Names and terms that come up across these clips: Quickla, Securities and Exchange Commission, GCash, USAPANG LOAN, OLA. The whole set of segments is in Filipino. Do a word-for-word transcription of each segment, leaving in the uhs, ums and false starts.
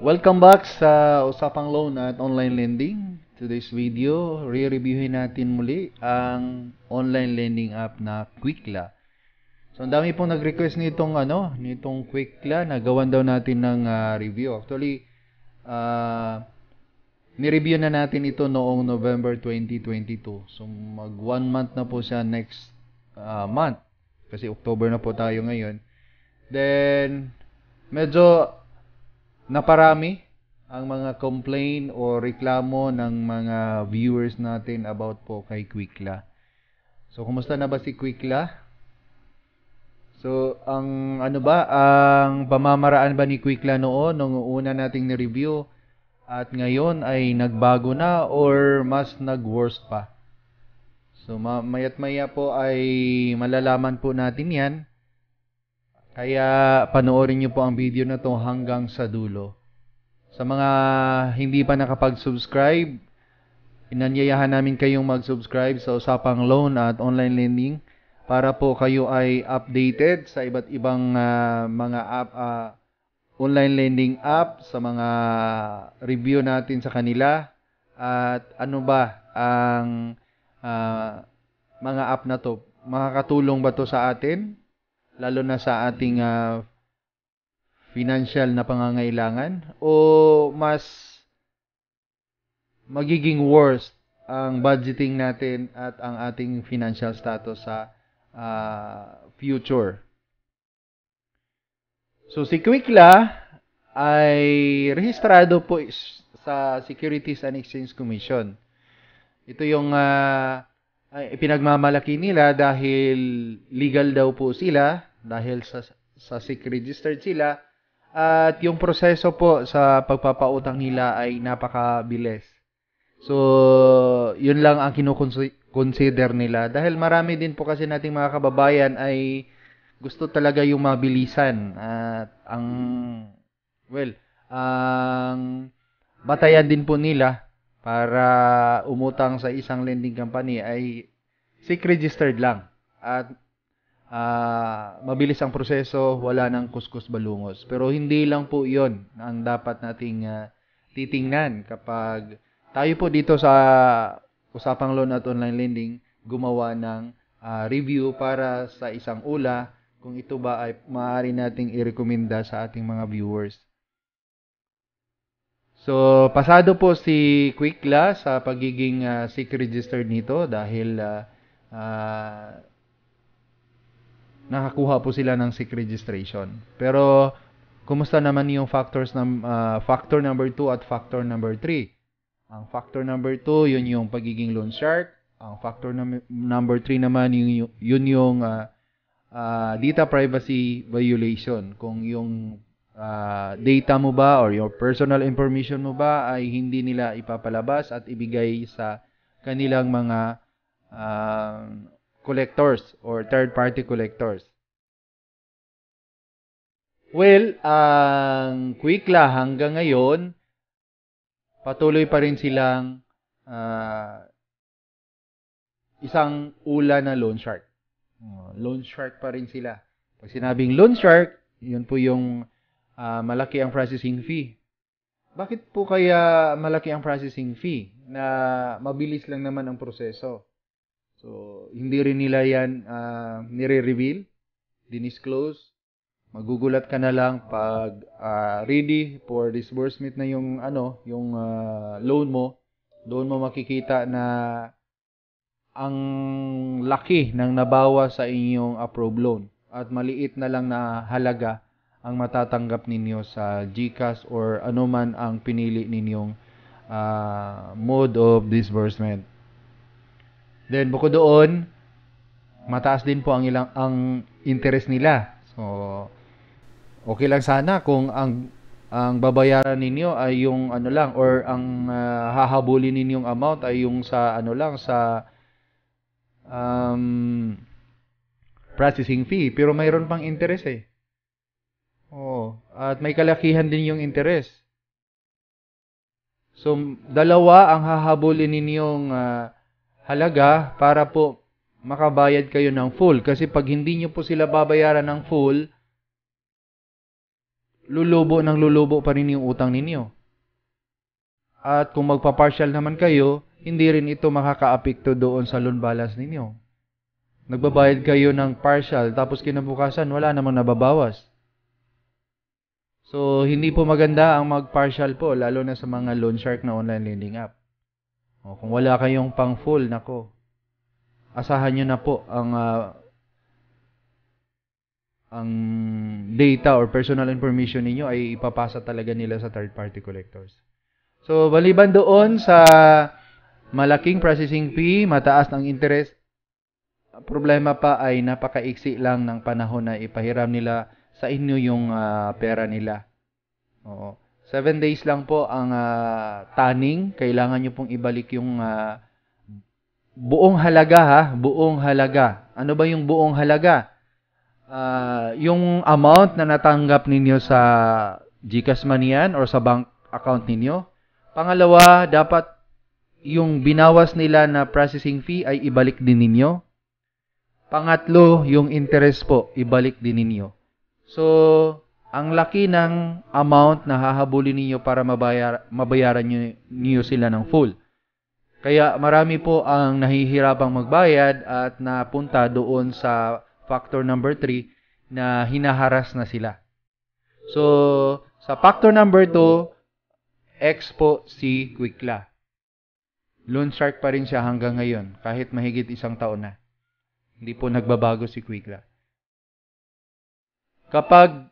Welcome back sa Usapang Loan at Online Lending. Today's video, re-reviewin natin muli ang online lending app na Quickla. So, ang dami pong nag-request nitong, ano, nitong Quickla na gawan daw natin ng uh, review. Actually, uh, nireview na natin ito noong November twenty twenty-two. So, mag one month na po siya next uh, month. Kasi October na po tayo ngayon. Then, medyo naparami ang mga complaint o reklamo ng mga viewers natin about po kay Quickla. So, kumusta na ba si Quickla? So, ang ano ba, ang pamamaraan ba ni Quickla noon nung una nating ni-review at ngayon ay nagbago na or mas nag-worse pa? So, maya't maya po ay malalaman po natin yan. Kaya panoorin niyo po ang video na to hanggang sa dulo. Sa mga hindi pa nakapag-subscribe, inanyayahan namin kayong mag-subscribe sa Usapang Loan at Online Lending para po kayo ay updated sa iba't ibang uh, mga app, uh, online lending app, sa mga review natin sa kanila at ano ba ang uh, mga app na to. Makakatulong ba to sa atin? Lalo na sa ating uh, financial na pangangailangan, o mas magiging worse ang budgeting natin at ang ating financial status sa uh, future. So, si Quickla ay rehistrado po sa Securities and Exchange Commission. Ito yung uh, ay, pinagmamalaki nila dahil legal daw po sila, dahil sa, sa S E C registered sila, at yung proseso po sa pagpapautang nila ay napakabilis. So, yun lang ang kinukonsider nila. Dahil marami din po kasi nating mga kababayan ay gusto talaga yung mabilisan. At ang, well, ang batayan din po nila para umutang sa isang lending company ay S E C registered lang. At Uh, mabilis ang proseso, wala nang kuskus balungos. Pero hindi lang po yun ang dapat nating uh, titingnan kapag tayo po dito sa Usapang Loan at Online Lending gumawa ng uh, review para sa isang O L A kung ito ba ay maaari nating irekomenda sa ating mga viewers. So, pasado po si Quickla sa pagiging uh, S E C registered nito dahil uh, uh, nakakuha po sila ng S E C registration. Pero, kumusta naman yung factors na, uh, factor number two at factor number three? Ang factor number two, yun yung pagiging loan shark. Ang factor num- number three naman, yun, yun yung uh, uh, data privacy violation. Kung yung uh, data mo ba or your personal information mo ba ay hindi nila ipapalabas at ibigay sa kanilang mga uh, collectors or third-party collectors. Well, ang Quickla hanggang ngayon, patuloy pa rin silang uh, isang ula na loan shark. Uh, loan shark pa rin sila. Pag sinabing loan shark, yun po yung uh, malaki ang processing fee. Bakit po kaya malaki ang processing fee na mabilis lang naman ang proseso? So, hindi rin nila yan uh, nire-reveal, dinisclose. Magugulat ka na lang pag uh, ready for disbursement na yung, ano, yung uh, loan mo. Doon mo makikita na ang laki ng nabawa sa inyong approved loan. At maliit na lang na halaga ang matatanggap ninyo sa GCash or anuman ang pinili ninyong uh, mode of disbursement. Then, bukod doon, mataas din po ang ilang ang interest nila. So, okay lang sana kung ang ang babayaran ninyo ay yung ano lang or ang uh, hahabulin ninyong amount ay yung sa ano lang sa um, processing fee, pero mayroon pang interest eh. Oh, at may kalakihan din yung interest. So, dalawa ang hahabulin ninyong uh, halaga para po makabayad kayo ng full. Kasi pag hindi nyo po sila babayaran ng full, lulubo ng lulubo pa rin yung utang ninyo. At kung magpa-partial naman kayo, hindi rin ito makakaapekto doon sa loan balance ninyo. Nagbabayad kayo ng partial tapos kinabukasan wala namang nababawas. So, hindi po maganda ang mag-partial po, lalo na sa mga loan shark na online lending app. O, kung wala kayong pang full, nako, asahan nyo na po ang uh, ang data or personal information niyo ay ipapasa talaga nila sa third-party collectors. So, baliban doon sa malaking processing fee, mataas ng interest, problema pa ay napakaiksi lang ng panahon na ipahiram nila sa inyo yung uh, pera nila. Oo. Seven days lang po ang uh, tanning. Kailangan nyo pong ibalik yung uh, buong halaga ha. Buong halaga. Ano ba yung buong halaga? Uh, yung amount na natanggap ninyo sa GCash man yan or sa bank account ninyo. Pangalawa, dapat yung binawas nila na processing fee ay ibalik din ninyo. Pangatlo, yung interest po, ibalik din ninyo. So, ang laki ng amount na hahabulin niyo para mabayar, mabayaran niyo, niyo sila ng full. Kaya marami po ang nahihirapang magbayad at napunta doon sa factor number three na hinaharas na sila. So, sa factor number two, X po si Quickla. Loan shark pa rin siya hanggang ngayon, kahit mahigit isang taon na. Hindi po nagbabago si Quickla. Kapag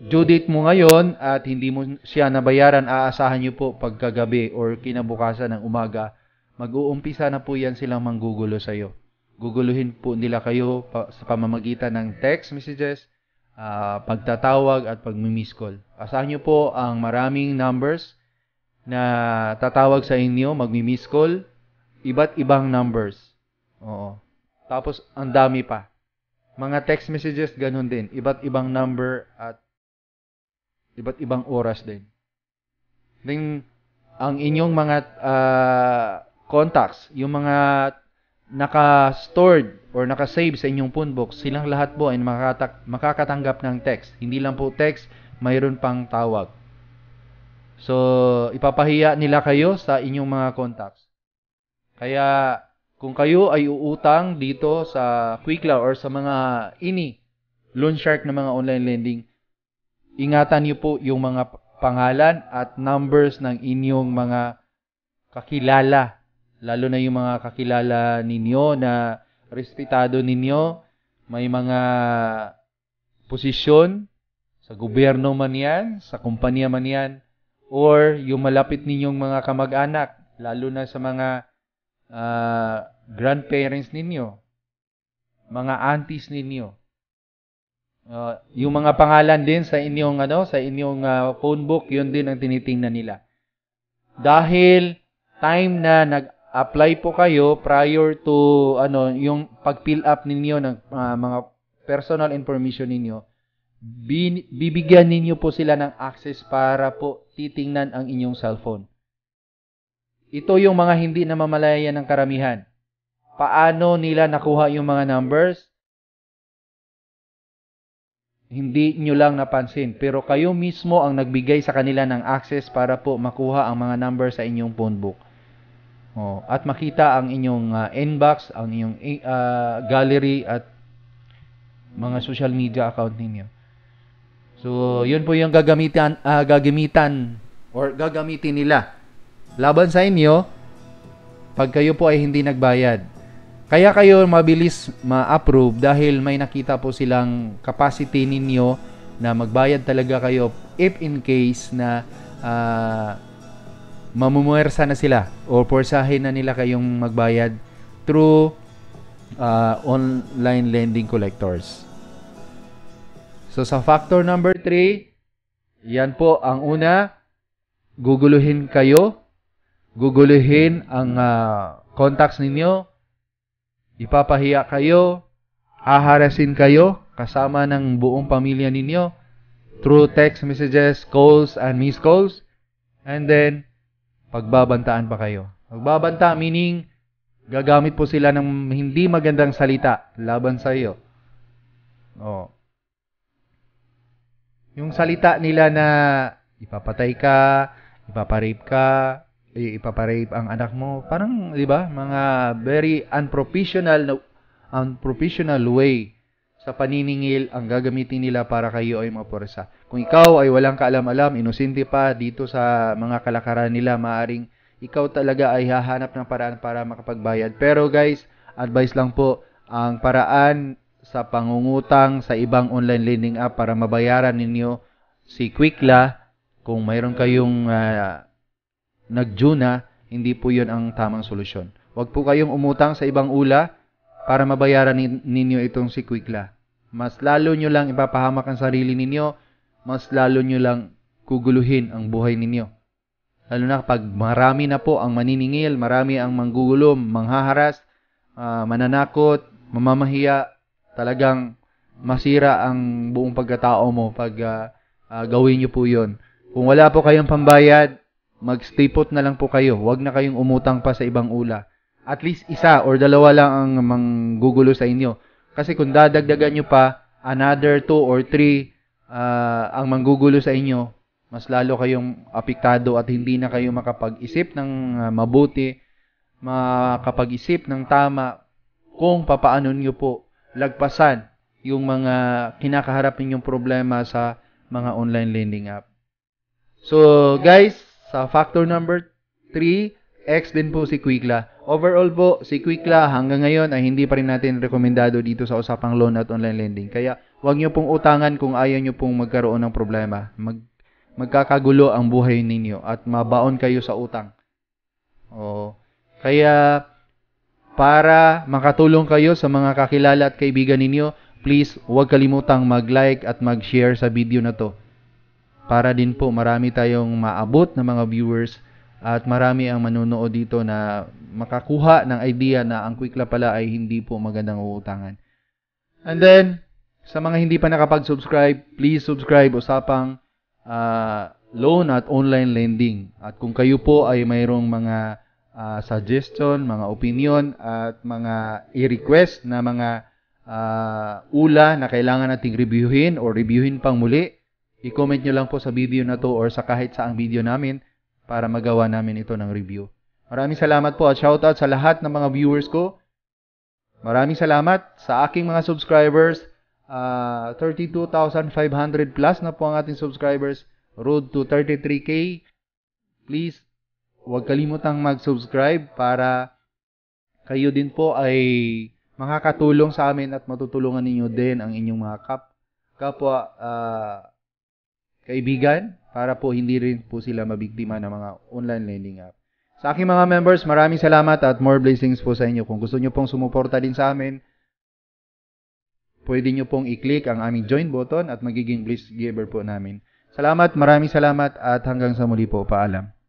due date mo ngayon at hindi mo siya nabayaran, aasahan nyo po pagkagabi or kinabukasan ng umaga, mag-uumpisa na po yan silang manggugulo sa'yo. Guguluhin po nila kayo pa- sa pamamagitan ng text messages, uh, pagtatawag at pag-miss call. Asahan nyo po ang maraming numbers na tatawag sa inyo, mag-miss call, iba't ibang numbers. Oo. Tapos ang dami pa. Mga text messages, ganun din. Iba't ibang number at iba't ibang oras din. Then, ang inyong mga uh, contacts, yung mga naka-stored or naka-save sa inyong phonebook, silang lahat po ay makata- makakatanggap ng text. Hindi lang po text, mayroon pang tawag. So, ipapahiya nila kayo sa inyong mga contacts. Kaya, kung kayo ay uutang dito sa Quickla or sa mga ini, loan shark na mga online lending, ingatan niyo po yung mga pangalan at numbers ng inyong mga kakilala. Lalo na yung mga kakilala ninyo na respetado ninyo, may mga posisyon sa gobyerno man yan, sa kumpanya man yan, or yung malapit ninyong mga kamag-anak, lalo na sa mga Uh, grandparents ninyo, mga aunties ninyo, uh, yung mga pangalan din sa inyong ano, sa inyong uh, phone book, yun din ang tinitingnan nila. Dahil time na nag-apply po kayo prior to ano, yung pag-fill up ninyo ng uh, mga personal information ninyo, bin- bibigyan ninyo po sila ng access para po titingnan ang inyong cellphone. Ito yung mga hindi namamalayan ng karamihan. Paano nila nakuha yung mga numbers? Hindi nyo lang napansin. Pero kayo mismo ang nagbigay sa kanila ng access para po makuha ang mga numbers sa inyong phone book. Oh, at makita ang inyong uh, inbox, ang inyong uh, gallery at mga social media account ninyo. So, yun po yung gagamitan, uh, gagamitan or gagamitin nila laban sa inyo pag kayo po ay hindi nagbayad. Kaya kayo mabilis ma-approve dahil may nakita po silang capacity ninyo na magbayad talaga kayo if in case na uh, mamumuwersa na sila o porsahin na nila kayong magbayad through uh, online lending collectors. So sa factor number three, yan po ang una, guguluhin kayo. Guguluhin ang uh, contacts ninyo, ipapahiya kayo, aharasin kayo kasama ng buong pamilya ninyo through text messages, calls, and missed calls. And then, pagbabantaan pa kayo. Pagbabanta meaning, gagamit po sila ng hindi magandang salita laban sa iyo. Oh. Yung salita nila na ipapatay ka, ipaparape ka, ipaparape ang anak mo, parang, di ba, mga very unprofessional, unprofessional way sa paniningil ang gagamitin nila para kayo ay maporsa. Kung ikaw ay walang kaalam-alam, inosente pa dito sa mga kalakaran nila, maaring ikaw talaga ay hahanap ng paraan para makapagbayad. Pero guys, advice lang po, ang paraan sa pangungutang sa ibang online lending app para mabayaran ninyo si Quickla, kung mayroon kayong uh, nag-juna, hindi po yun ang tamang solusyon. Huwag po kayong umutang sa ibang O L A para mabayaran ninyo itong si Quickla. Mas lalo nyo lang ipapahamak ang sarili ninyo, mas lalo nyo lang kuguluhin ang buhay ninyo. Lalo na pag marami na po ang maniningil, marami ang manggugulo, manghaharas, uh, mananakot, mamamahiya, talagang masira ang buong pagkatao mo pag uh, uh, gawin nyo po yun. Kung wala po kayong pambayad, mag-stay put na lang po kayo. Huwag na kayong umutang pa sa ibang O L A. At least isa or dalawa lang ang manggugulo sa inyo. Kasi kung dadagdagan nyo pa, another two or three uh, ang manggugulo sa inyo, mas lalo kayong apektado at hindi na kayo makapag-isip ng uh, mabuti, makapag-isip ng tama kung papaano nyo po lagpasan yung mga kinakaharap ninyong problema sa mga online lending app. So guys, sa factor number three, X din po si Quickla. Overall po, si Quickla hanggang ngayon ay hindi pa rin natin rekomendado dito sa Usapang Loan at Online Lending. Kaya huwag nyo pong utangan kung ayaw nyo pong magkaroon ng problema. Mag, magkakagulo ang buhay ninyo at mabaon kayo sa utang. Oo. Kaya para makatulong kayo sa mga kakilala at kaibigan ninyo, please huwag kalimutang mag-like at mag-share sa video na to. Para din po marami tayong maabot na mga viewers at marami ang manunood dito na makakuha ng idea na ang Quickla pala ay hindi po magandang uutangan. And then, sa mga hindi pa nakapag-subscribe, please subscribe Usapang uh, Loan at Online Lending. At kung kayo po ay mayroong mga uh, suggestion, mga opinion, at mga i-request na mga uh, ula na kailangan nating reviewin o reviewin pang muli, i-comment nyo lang po sa video na to or sa kahit saang video namin para magawa namin ito ng review. Maraming salamat po at shoutout sa lahat ng mga viewers ko. Maraming salamat sa aking mga subscribers. Uh, thirty-two thousand five hundred plus na po ang ating subscribers. Road to thirty-three K. Please, huwag kalimutang mag-subscribe para kayo din po ay makakatulong sa amin at matutulungan ninyo din ang inyong mga kap- kapwa uh, kaibigan, para po hindi rin po sila mabiktima ng mga online lending app. Sa aking mga members, maraming salamat at more blessings po sa inyo. Kung gusto nyo pong sumuporta din sa amin, pwede nyo pong i-click ang aming join button at magiging blessed giver po namin. Salamat, maraming salamat at hanggang sa muli po, paalam.